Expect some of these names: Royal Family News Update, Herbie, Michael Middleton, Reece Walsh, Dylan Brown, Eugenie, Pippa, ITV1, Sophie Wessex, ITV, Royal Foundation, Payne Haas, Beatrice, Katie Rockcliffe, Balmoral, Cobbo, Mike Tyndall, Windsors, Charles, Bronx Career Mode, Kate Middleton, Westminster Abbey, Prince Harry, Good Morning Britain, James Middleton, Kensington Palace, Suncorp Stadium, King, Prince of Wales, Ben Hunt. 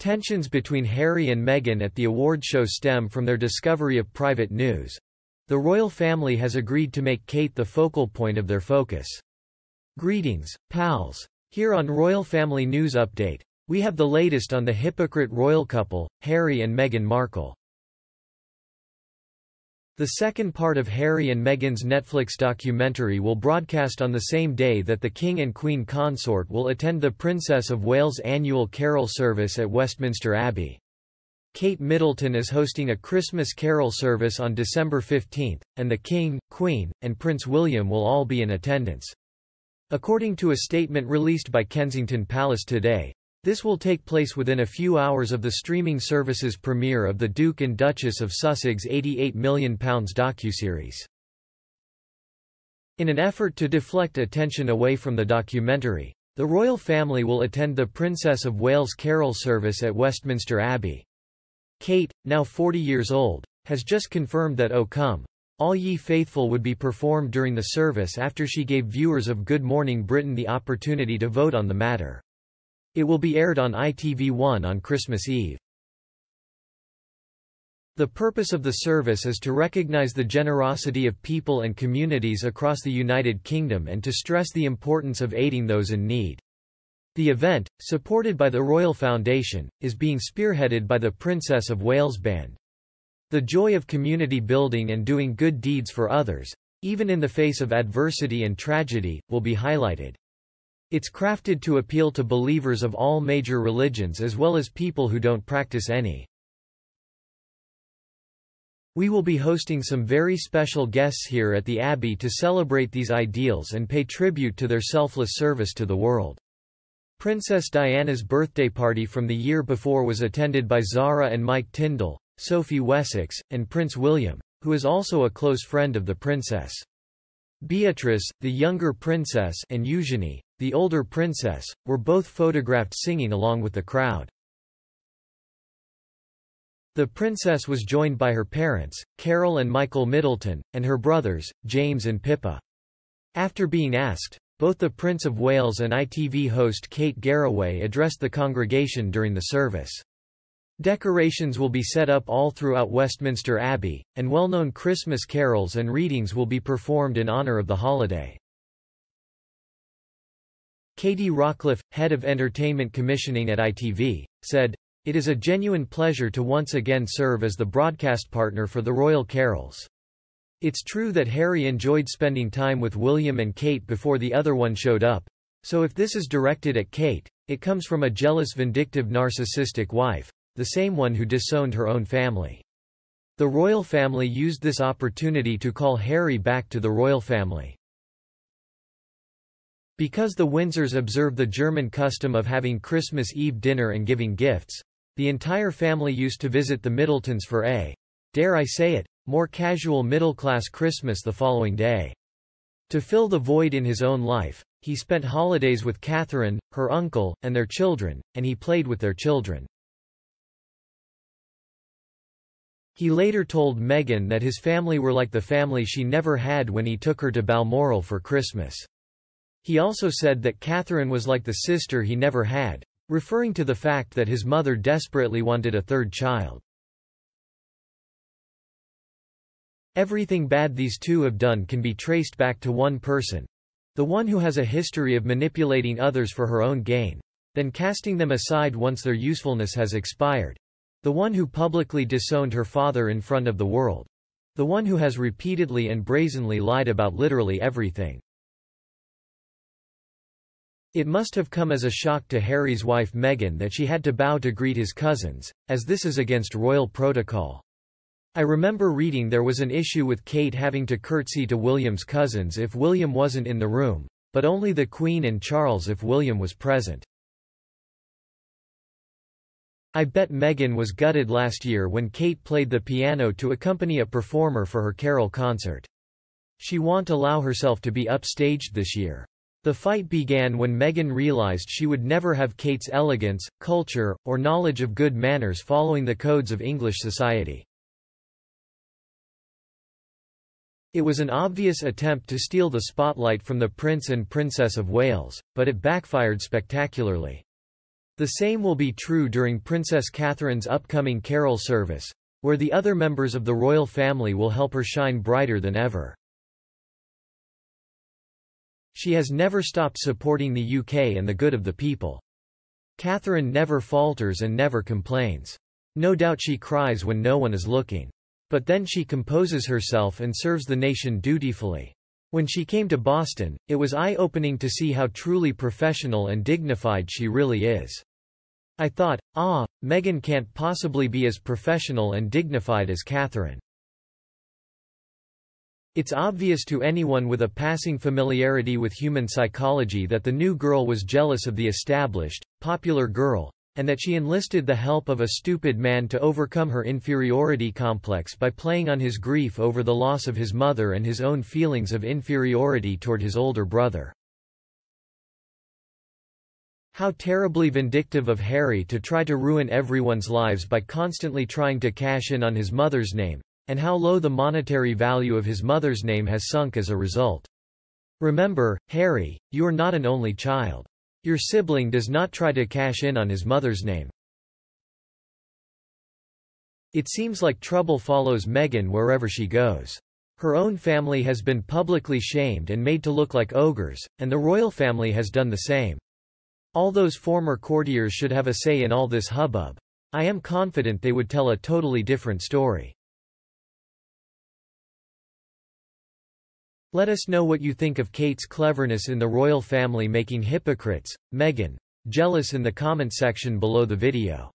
Tensions between Harry and Meghan at the award show stem from their discovery of private news. The royal family has agreed to make Kate the focal point of their focus. Greetings, pals. Here on Royal Family News Update, we have the latest on the hypocrite royal couple, Harry and Meghan Markle. The second part of Harry and Meghan's Netflix documentary will broadcast on the same day that the King and Queen Consort will attend the Princess of Wales' annual carol service at Westminster Abbey. Kate Middleton is hosting a Christmas carol service on December 15, and the King, Queen, and Prince William will all be in attendance. According to a statement released by Kensington Palace today, this will take place within a few hours of the streaming service's premiere of the Duke and Duchess of Sussex's £88 million docuseries. In an effort to deflect attention away from the documentary, the royal family will attend the Princess of Wales carol service at Westminster Abbey. Kate, now 40 years old, has just confirmed that "O Come, All Ye Faithful" would be performed during the service after she gave viewers of Good Morning Britain the opportunity to vote on the matter. It will be aired on ITV1 on Christmas Eve. The purpose of the service is to recognize the generosity of people and communities across the United Kingdom and to stress the importance of aiding those in need. The event, supported by the Royal Foundation, is being spearheaded by the Princess of Wales Band. The joy of community building and doing good deeds for others, even in the face of adversity and tragedy, will be highlighted. It's crafted to appeal to believers of all major religions as well as people who don't practice any. We will be hosting some very special guests here at the Abbey to celebrate these ideals and pay tribute to their selfless service to the world. Princess Diana's birthday party from the year before was attended by Zara and Mike Tyndall, Sophie Wessex, and Prince William, who is also a close friend of the princess. Beatrice, the younger princess, and Eugenie, the older princess, were both photographed singing along with the crowd. The princess was joined by her parents, Carol and Michael Middleton, and her brothers, James and Pippa. After being asked, both the Prince of Wales and ITV host Kate Garraway addressed the congregation during the service. Decorations will be set up all throughout Westminster Abbey, and well-known Christmas carols and readings will be performed in honour of the holiday. Katie Rockcliffe, head of entertainment commissioning at ITV, said, "It is a genuine pleasure to once again serve as the broadcast partner for the Royal Carols. It's true that Harry enjoyed spending time with William and Kate before the other one showed up, so if this is directed at Kate, it comes from a jealous, vindictive, narcissistic wife, the same one who disowned her own family." The royal family used this opportunity to call Harry back to the royal family. Because the Windsors observe the German custom of having Christmas Eve dinner and giving gifts, the entire family used to visit the Middletons for a, dare I say it, more casual middle-class Christmas the following day. To fill the void in his own life, he spent holidays with Catherine, her uncle, and their children, and he played with their children. He later told Meghan that his family were like the family she never had when he took her to Balmoral for Christmas. He also said that Catherine was like the sister he never had, referring to the fact that his mother desperately wanted a third child. Everything bad these two have done can be traced back to one person, the one who has a history of manipulating others for her own gain, then casting them aside once their usefulness has expired, the one who publicly disowned her father in front of the world, the one who has repeatedly and brazenly lied about literally everything. It must have come as a shock to Harry's wife Meghan that she had to bow to greet his cousins, as this is against royal protocol. I remember reading there was an issue with Kate having to curtsy to William's cousins if William wasn't in the room, but only the Queen and Charles if William was present. I bet Meghan was gutted last year when Kate played the piano to accompany a performer for her carol concert. She won't allow herself to be upstaged this year. The fight began when Meghan realized she would never have Kate's elegance, culture, or knowledge of good manners following the codes of English society. It was an obvious attempt to steal the spotlight from the Prince and Princess of Wales, but it backfired spectacularly. The same will be true during Princess Catherine's upcoming carol service, where the other members of the royal family will help her shine brighter than ever. She has never stopped supporting the UK and the good of the people. Catherine never falters and never complains. No doubt she cries when no one is looking. But then she composes herself and serves the nation dutifully. When she came to Boston, it was eye-opening to see how truly professional and dignified she really is. I thought, Meghan can't possibly be as professional and dignified as Catherine. It's obvious to anyone with a passing familiarity with human psychology that the new girl was jealous of the established, popular girl, and that she enlisted the help of a stupid man to overcome her inferiority complex by playing on his grief over the loss of his mother and his own feelings of inferiority toward his older brother. How terribly vindictive of Harry to try to ruin everyone's lives by constantly trying to cash in on his mother's name, and how low the monetary value of his mother's name has sunk as a result. Remember, Harry, you're not an only child. Your sibling does not try to cash in on his mother's name. It seems like trouble follows Meghan wherever she goes. Her own family has been publicly shamed and made to look like ogres, and the royal family has done the same. All those former courtiers should have a say in all this hubbub. I am confident they would tell a totally different story. Let us know what you think of Kate's cleverness in the royal family making hypocrites, Meghan, jealous in the comment section below the video.